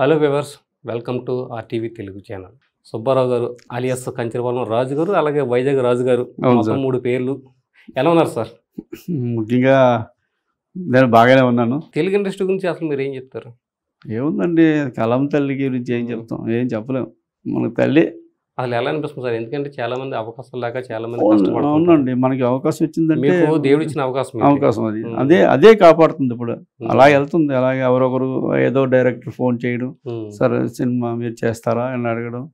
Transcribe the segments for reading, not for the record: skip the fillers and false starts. Hello viewers, welcome to RTV Telugu channel. Subbarao garu alias Kancharapalem రాజు గారు, అలాగే వైజాగ్ రాజు గారు, మూడు పేర్లు. ఎలా ఉన్నారు సార్? ముఖ్యంగా నేను బాగానే ఉన్నాను. తెలుగు ఇండస్ట్రీ గురించి అసలు మీరు ఏం చెప్తారు? ఏముందండి, కలం తల్లి గురించి ఏం చెప్తాం, ఏం చెప్పలేము. మనకు తల్లి అసలు ఎలా అనిపిస్తుంది సార్? ఎందుకంటే చాలా మంది అవకాశం లేక చాలా మంది కష్టపడుతున్నారు. అవునండి, మనకి అవకాశం వచ్చిందంటే దేవుడు ఇచ్చిన అవకాశం అది, అదే కాపాడుతుంది. ఇప్పుడు అలా వెళ్తుంది. అలాగే ఎవరొకరు ఏదో డైరెక్టర్ ఫోన్ చేయడం, సార్ సినిమా మీరు చేస్తారా అని అడగడం,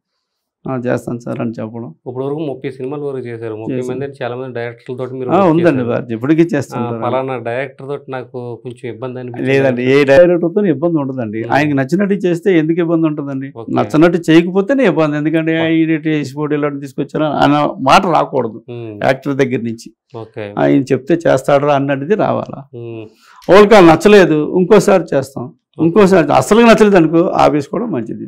చేస్తాను సార్ అని చెప్పడం. ఇప్పుడు వరకు 30 సినిమాల వరకు చేశారు. 30 మంది చాలా మంది డైరెక్టర్ తోటి మీరు ఉందండి ఇప్పటికీ చేస్తాను. పలానా డైరెక్టర్ తోటి నాకు కొంచెం ఇబ్బంది అని లేదండి. ఏ డైరెక్టర్తో ఇబ్బంది ఉండదండి. ఆయనకి నచ్చినట్టు చేస్తే ఎందుకు ఇబ్బంది ఉంటుందండి? నచ్చినట్టు చేయకపోతేనే ఇబ్బంది. ఎందుకంటే ఇలాంటి తీసుకొచ్చారా అన్న మాట రాకూడదు యాక్టర్ దగ్గర నుంచి. ఆయన చెప్తే చేస్తాడరా అన్నది రావాలా. వాళ్ళకి నచ్చలేదు ఇంకోసారి చేస్తాం, ఇంకోసారి అసలు నచ్చలేదు అనుకో ఆఫీస్ కూడా మంచిది.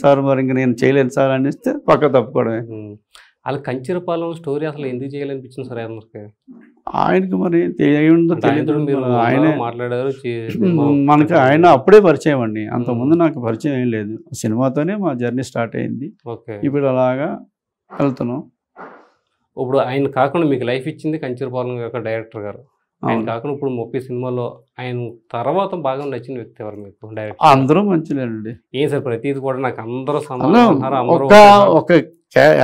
సార్ మరి ఇంకా నేను చేయలేను సార్ అనిస్తే పక్క తప్పుకోవడమే. అలా కంచరపాలెం స్టోరీ అసలు ఎందుకు చేయాలనిపించింది సార్? ఆయనకి మరి ఆయన మాట్లాడారు. మనకి ఆయన అప్పుడే పరిచయం అండి, అంతకుముందు నాకు పరిచయం ఏం లేదు. సినిమాతోనే మా జర్నీ స్టార్ట్ అయింది. ఇప్పుడు అలాగా వెళ్తున్నాం. ఇప్పుడు ఆయన కాకుండా మీకు లైఫ్ ఇచ్చింది కంచరపాలెం యొక్క డైరెక్టర్ గారు. ఆయన కాకుండా ఇప్పుడు 30 సినిమాల్లో ఆయన తర్వాత బాగా నచ్చిన వ్యక్తి ఎవరు మీకు? డైరెక్టర్ అందరూ మంచిలేనండి. ఏం సార్ ప్రతిది కూడా నాకు అందరూ ఒక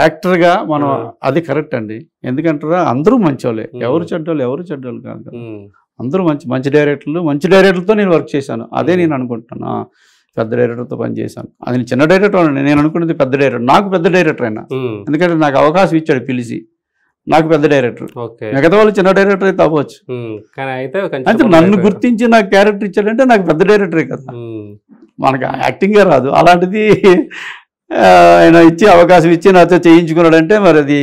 యాక్టర్గా మనం అది కరెక్ట్ అండి. ఎందుకంటారా అందరూ మంచోళ్ళే, ఎవరు చెడ్డోళ్ళు కాదు. అందరూ మంచి డైరెక్టర్లు. మంచి డైరెక్టర్లతో నేను వర్క్ చేశాను, అదే నేను అనుకుంటున్నాను. పెద్ద డైరెక్టర్తో పనిచేశాను, అది చిన్న డైరెక్టర్ నేను అనుకున్నది. పెద్ద డైరెక్టర్ నాకు పెద్ద డైరెక్టర్ అయినా, ఎందుకంటే నాకు అవకాశం ఇచ్చాడు పిలిచి. నాకు పెద్ద డైరెక్టర్, మిగతా వాళ్ళు చిన్న డైరెక్టర్ అయితే అవ్వచ్చు. అయితే నన్ను గుర్తించి నాకు క్యారెక్టర్ ఇచ్చాడంటే నాకు పెద్ద డైరెక్టరే కదా. మనకు యాక్టింగే రాదు, అలాంటిది ఆయన ఇచ్చి అవకాశం ఇచ్చి నాతో చేయించుకున్నాడంటే మరి అది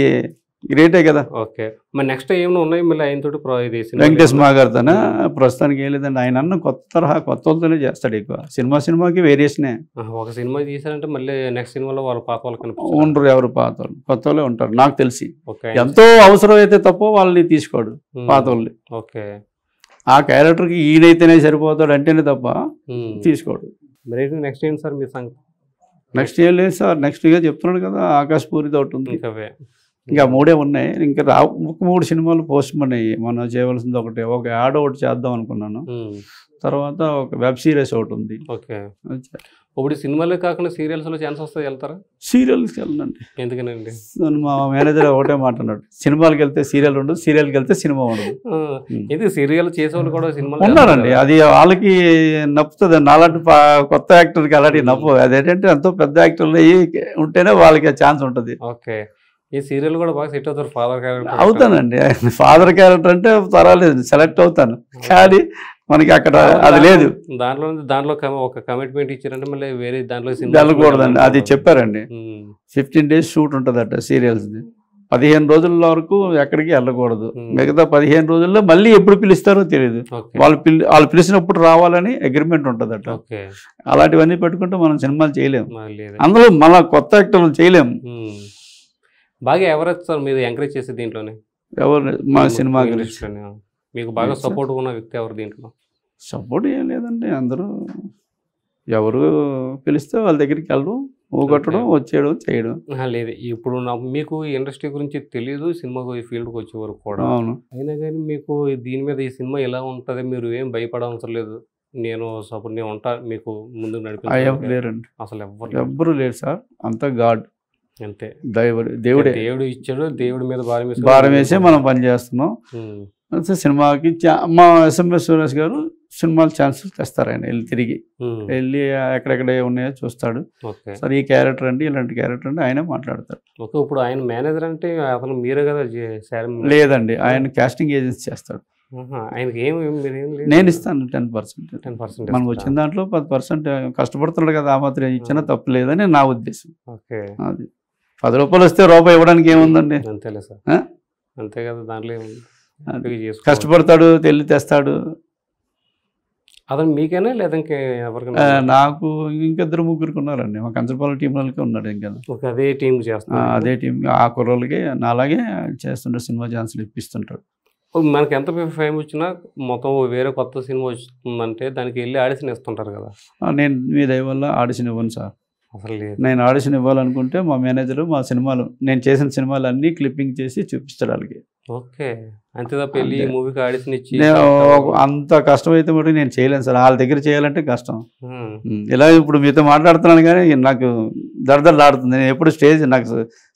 గ్రేటే కదా. ఓకే, మరి నెక్స్ట్ ఏమైనా ఉన్నాయి మళ్ళీ ఆయనతో? వెంకటేష్ మాగారితోనే ప్రస్తుతానికి ఏం లేదండి. ఆయన అన్న కొత్త తరహా కొత్తతోనే చేస్తాడు. ఎక్కువ సినిమాకి వేరియేషనే. ఒక సినిమా చేశారంటే మళ్ళీ నెక్స్ట్ సినిమాలో వాళ్ళ పాత వాళ్ళు ఉండరు. ఎవరు పాత వాళ్ళు? కొత్త వాళ్ళే ఉంటారు నాకు తెలిసి. ఎంతో అవసరం అయితే తప్ప వాళ్ళని తీసుకోడు, పాత వాళ్ళని. ఓకే, ఆ క్యారెక్టర్కి ఈయనైతేనే సరిపోతాడు అంటేనే తప్ప తీసుకోడు. మరి నెక్స్ట్ ఏంటి సార్ మీ సంగతి? నెక్స్ట్ ఏం లేదు సార్. నెక్స్ట్ ఇయర్ చెప్తున్నాడు కదా, ఆకాశపూరిది ఒకటి ఉంది. ఇంకా 3 ఉన్నాయి. ఇంకా 3 సినిమాలు పోస్ట్ మన్ అయ్యాయి. మనం చేయవలసింది ఒకటి, ఒక యాడ్ ఒకటి చేద్దాం అనుకున్నాను. తర్వాత ఒక వెబ్ సిరీస్ ఒకటి ఉంది. ఓకే, ఇప్పుడు సినిమాలే కాకుండా సీరియల్స్లో ఛాన్స్ వస్తే వెళ్తారా? సీరియల్స్కి వెళ్ళండి. ఎందుకనండి? మా మేనేజర్ ఒకటే మాట అన్నాడు, సినిమాలకు వెళ్తే సీరియల్ ఉండదు, సీరియల్కి వెళ్తే సినిమా ఉండదు. ఇది సీరియల్ చేసేవాళ్ళు కూడా సినిమా ఉన్నారండి, అది వాళ్ళకి నప్పుతుంది. అలాంటి కొత్త యాక్టర్కి అలాంటి నప్పు. అదేంటంటే ఎంతో పెద్ద యాక్టర్లు ఉంటేనే వాళ్ళకి ఛాన్స్ ఉంటుంది. ఓకే, ఈ సీరియల్ కూడా బాగా సెట్ అవుతారు. ఫాదర్ క్యారెక్టర్ అవుతానండి. ఫాదర్ క్యారెక్టర్ అంటే పర్వాలేదు, సెలెక్ట్ అవుతాను. కానీ మనకి అక్కడ అది లేదు. దాంట్లో ఒక కమిట్మెంట్ ఇచ్చారంటే మళ్ళీ వేరే దాంట్లో వెళ్ళకూడదండి. అది చెప్పారండి. 15 డేస్ షూట్ ఉంటుందట సీరియల్స్ది. 15 రోజుల వరకు ఎక్కడికి వెళ్ళకూడదు. మిగతా 15 రోజుల్లో మళ్ళీ ఎప్పుడు పిలుస్తారో తెలియదు. వాళ్ళు పిలిచినప్పుడు రావాలని అగ్రిమెంట్ ఉంటుందట. అలాంటివన్నీ పెట్టుకుంటే మనం సినిమాలు చేయలేము. అందులో మన కొత్త యాక్టర్లు చేయలేము. బాగా ఎవరైతే సార్ మీరు ఎంకరేజ్ చేసే దీంట్లోనే ఎవరు? మా సినిమా మీకు బాగా సపోర్ట్ ఉన్న వ్యక్తి ఎవరు దీంట్లో? సపోర్ట్ ఏం లేదండి, అందరూ ఎవరు పిలిస్తే వాళ్ళ దగ్గరికి వెళ్ళడం, ఊగొట్టడం, వచ్చేయడం, చేయడం. లేదు, ఇప్పుడు మీకు ఇండస్ట్రీ గురించి తెలియదు సినిమా ఫీల్డ్కి వచ్చే వరకు కూడా. అవును. అయినా కానీ మీకు దీని మీద ఈ సినిమా ఎలా ఉంటుంది, మీరు ఏం భయపడవసరం లేదు, నేను సపోర్ట్ నేను ఉంటా మీకు ముందుకు నడిపి లేరండి. అసలు ఎవ్వరు లేరు సార్, అంతా గాడ్ అంతే. దేవుడు ఇచ్చాడు, దేవుడి మీద భారం వేసే మనం పని చేస్తున్నాం. సినిమాకి మా ఎస్ఎంఎస్ సురేష్ గారు సినిమాలు ఛాన్సెస్ తెస్తారు. ఆయన వెళ్ళి తిరిగి వెళ్ళి ఎక్కడెక్కడ ఉన్నాయో చూస్తాడు. సార్ ఈ క్యారెక్టర్ అండి, ఇలాంటి క్యారెక్టర్ అండి ఆయనే మాట్లాడతాడు. ఓకే, ఇప్పుడు ఆయన మేనేజర్ అంటే అతను మీరే కదా? లేదండి, ఆయన కాస్టింగ్ ఏజెన్సీ చేస్తాడు. ఆయనకి నేను ఇస్తాను 10%. మనకు వచ్చిన దాంట్లో 10% కష్టపడుతున్నాడు కదా, ఆ మాత్రం ఇచ్చినా తప్పలేదని నా ఉద్దేశం. ఓకే, అది 10 రూపాయలు వస్తే రూపాయి ఇవ్వడానికి ఏముందండి? అంతేలే సార్, అంతే కదా. దాంట్లో కష్టపడతాడు, తెల్లి తెస్తాడు. అతను మీకేనా లేదా ఎవరికైనా? నాకు ఇంకిద్దరు ముగ్గురికి ఉన్నారండి. మా కంచరపాలెం టీం వాళ్ళకి ఉన్నాడు. ఇంకా అదే టీం చేస్తాను, అదే టీం. ఆ కుర్రోళ్ళకి నా అలాగే చేస్తుంటాడు, సినిమా ఛాన్సులు ఇప్పిస్తుంటాడు. मन के फेम वा मत वेरे क्रोत सिमेंटे दाखिल आड़शन इतर कदा नी दय वाल आड़शन इवन सर असल नैन आड़शन इव्वाले मेनेजर नी क्लिपिंग चूप्चा ओके अंत मूवी की आड़शन अंत कष्ट मैं चेयलें सर वाल दर चेयरेंटे कष्ट इला माटड़ना दरदल आड़े स्टेज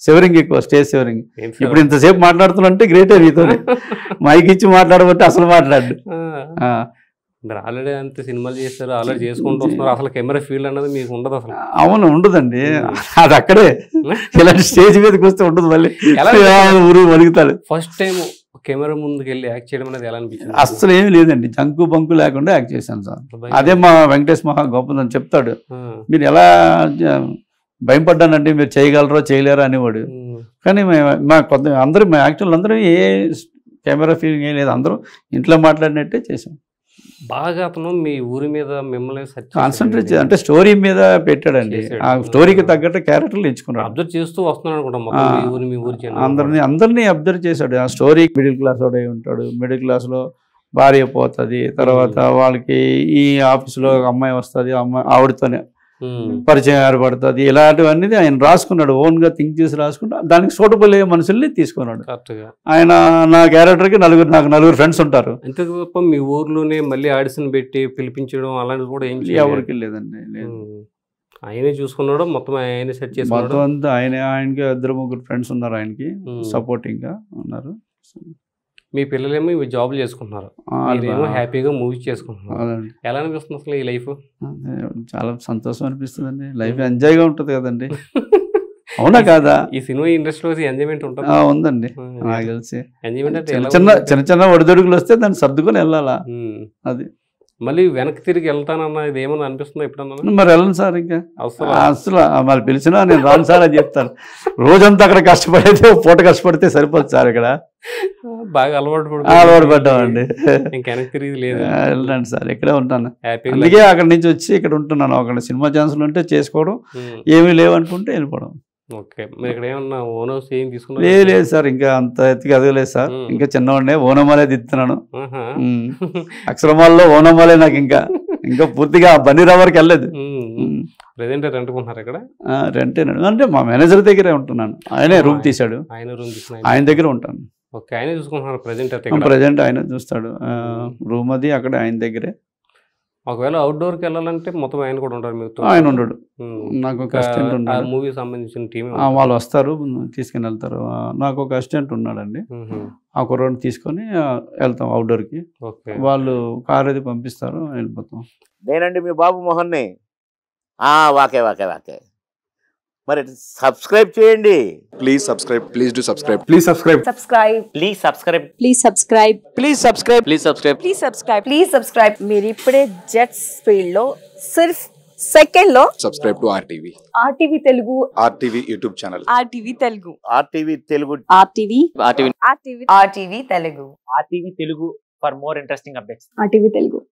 सेवरिंग स्टेज सेवरिंग इप्ड इंतुटे ग्रेटे नीत मैक इच्छी माटड़बे असल ఆల్రెడీ అంత సినిమాలు చేశారు ఆల్రెడీ చేసుకుంటూ వస్తున్నారు అసలు కెమెరా ఫీల్డ్ అనేది మీకు ఉండదు అసలు అవును ఉండదండి అది అక్కడే ఇలా స్టేజ్ మీదకి వస్తే ఉండదు మళ్ళీ ఎలా ఊరు వలుగుతారు ఫస్ట్ టైం కెమెరా ముందుకి వెళ్ళి యాక్ట్ చేయడం అనేది ఎలా అనిపిస్తుంది అసలు ఏమీ లేదండి జంకు బంకు లేకుండా యాక్ట్ చేశాను సార్ అదే మా వెంకటేష్ మహా గోపందని చెప్తాడు మీరు ఎలా భయం పడ్డానండి మీరు చేయగలరో చేయలేరో అనేవాడు కానీ మా అందరూ మా యాక్టర్లు అందరూ ఏ కెమెరా ఫీలింగ్ ఏ లేదు అందరూ ఇంట్లో మాట్లాడినట్టే చేశాం బాగా అతను మీ ఊరి మీద మిమ్మల్ని కాన్సంట్రేట్ అంటే స్టోరీ మీద పెట్టాడండి ఆ స్టోరీకి తగ్గట్టు క్యారెక్టర్లు ఎంచుకున్నాడు అబ్జర్వ్ చేస్తూ వస్తున్నాడు కూడా మొత్తం మీ ఊరి జనాలు అందర్ని అబ్జర్వ్ చేశాడు ఆ స్టోరీ మిడిల్ క్లాస్ వాడే ఉంటాడు మిడిల్ క్లాస్ లో భార్య పోతది తర్వాత వాళ్ళకి ఈ ఆఫీస్ లో అమ్మాయి వస్తది అమ్మాయి ఆవిడతోనే పరిచయం ఏర్పడుతుంది ఇలాంటివన్నీ ఆయన రాసుకున్నాడు ఓన్ గా థింక్ చేసి రాసుకున్నాడు దానికి సూటబుల్ అయ్యే మనుషుల్ని తీసుకున్నాడు ఆయన నా క్యారెక్టర్ కి నాకు నలుగురు ఫ్రెండ్స్ ఉంటారు అంతే తప్ప మీ ఊర్లోనే మళ్ళీ ఆడిషన్ పెట్టి పిలిపించడం అలాంటిది కూడా ఏం చేయలేదు ఎవరికీ లేదండి ఆయనే చూసుకున్నాడు మొత్తం ఆయనే సెట్ చేసుకున్నాడు మొత్తం అంతా ఆయనకి ఇద్దరు ముగ్గురు ఫ్రెండ్స్ ఉన్నారు ఆయనకి సపోర్టింగ్ గా ఉన్నారు మీ పిల్లలేమో ఇవి జాబ్లు చేసుకుంటున్నారు మీరేమో హ్యాపీగా మూవీస్ చేసుకుంటున్నారు ఎలా అనిపిస్తుంది అసలు ఈ లైఫ్ చాలా సంతోషం అనిపిస్తుందండి లైఫ్ ఎంజాయ్గా ఉంటుంది కదండి అవునా కాదా ఈ సినిమా ఇండస్ట్రీలో ఎంజాయ్మెంట్ ఉంటుందా ఉందండి నాకు తెలిసి ఎంజాయ్మెంట్ అంటే చిన్న చిన్న ఒడిదొడుగులు వస్తే దాన్ని సర్దుకొని వెళ్ళాలా అది మళ్ళీ వెనక్కి తిరిగి వెళ్తానన్నా ఇది ఏమన్నా అనిపిస్తుందా ఎప్పుడన్నా మరి వెళ్ళను సార్ ఇంకా అసలు మరి పిలిచినా నేను రాను సార్ అని చెప్తాను రోజంతా అక్కడ కష్టపడితే పూట కష్టపడితే సరిపోదు సార్ ఇక్కడ బాగా అలవాటు పడ్డామండి ఇంకా వెనక్కి తిరిగి లేదు వెళ్ళండి సార్ ఇక్కడే ఉంటాను అందుకే అక్కడ నుంచి వచ్చి ఇక్కడ ఉంటున్నాను అక్కడ సినిమా ఛాన్సులు ఉంటే చేసుకోవడం ఏమీ లేవనుకుంటే వెళ్ళిపోవడం ఓకే మరి ఇక్కడ ఏమన్నా ఓనోస్ ఏం తీసుకున్నా లేదు సార్ ఇంకా అంత ఎత్తుగా అదగలేదు సార్ ఇంకా చిన్నవాడినే ఓనమాలే దిద్దుతున్నాను అక్షరమాలలో ఓనమాలే నాకు ఇంకా పూర్తిగా బన్నీరా వరకు వెళ్ళలేదు ప్రెజెంట్ రెంట్కుంటున్నారు ఇక్కడ రెంటేనండి అంటే మా మేనేజర్ దగ్గరే ఉంటున్నాను ఆయనే రూమ్ తీశాడు ఆయన దగ్గర ఉంటాను ఓకే ఆయనే చూసుకుంటున్నారు ప్రెజెంట్ ఆయన చూస్తాడు రూమ్ అది అక్కడ ఆయన దగ్గరే ఒకవేళ అవుట్డోర్కి వెళ్ళాలంటే మొత్తం ఆయన కూడా ఉంటారు మీకు ఆయన ఉండడు నాకు ఒక అసిస్టెంట్ ఉన్నాడు మూవీ సంబంధించిన టీం వాళ్ళు వస్తారు తీసుకుని వెళ్తారు నాకు ఒక అసిస్టెంట్ ఉన్నాడండి ఆ కుర్రోని తీసుకొని వెళ్తాం అవుట్డోర్కి వాళ్ళు కార్ అది పంపిస్తారు వెళ్ళిపోతాం నేనండి మీ బాబు మోహన్ని వాకే వాకే వాకే మరి సబ్స్క్రైబ్ చేయండి ప్లీజ్ సబ్స్క్రైబ్ మీరు ఇప్పుడే జెట్స్ ఫీల్డ్ లో సిర్ఫ్ సెకండ్ లో subscribe to RTV Telugu YouTube channel RTV Telugu for more interesting updates RTV Telugu